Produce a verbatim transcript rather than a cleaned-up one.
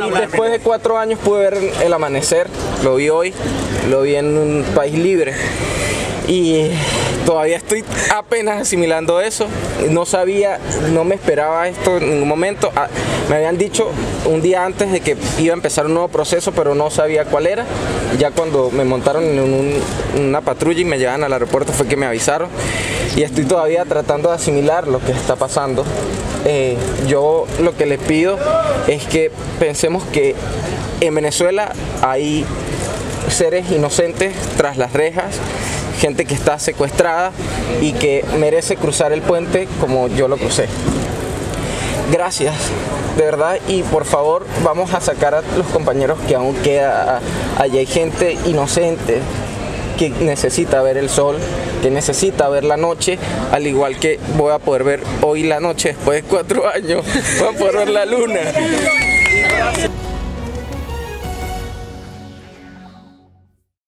hoy, después de cuatro años, pude ver el amanecer, lo vi hoy, lo vi en un país libre. Y todavía estoy apenas asimilando eso, no sabía, no me esperaba esto en ningún momento. Me habían dicho un día antes de que iba a empezar un nuevo proceso, pero no sabía cuál era. Ya cuando me montaron en un, una patrulla y me llevaban al aeropuerto fue que me avisaron. Y estoy todavía tratando de asimilar lo que está pasando. Eh, yo lo que les pido es que pensemos que en Venezuela hay seres inocentes tras las rejas, gente que está secuestrada y que merece cruzar el puente como yo lo crucé. Gracias, de verdad, y por favor vamos a sacar a los compañeros que aún queda, allí hay gente inocente que necesita ver el sol, que necesita ver la noche, al igual que voy a poder ver hoy la noche después de cuatro años, voy a poder ver la luna.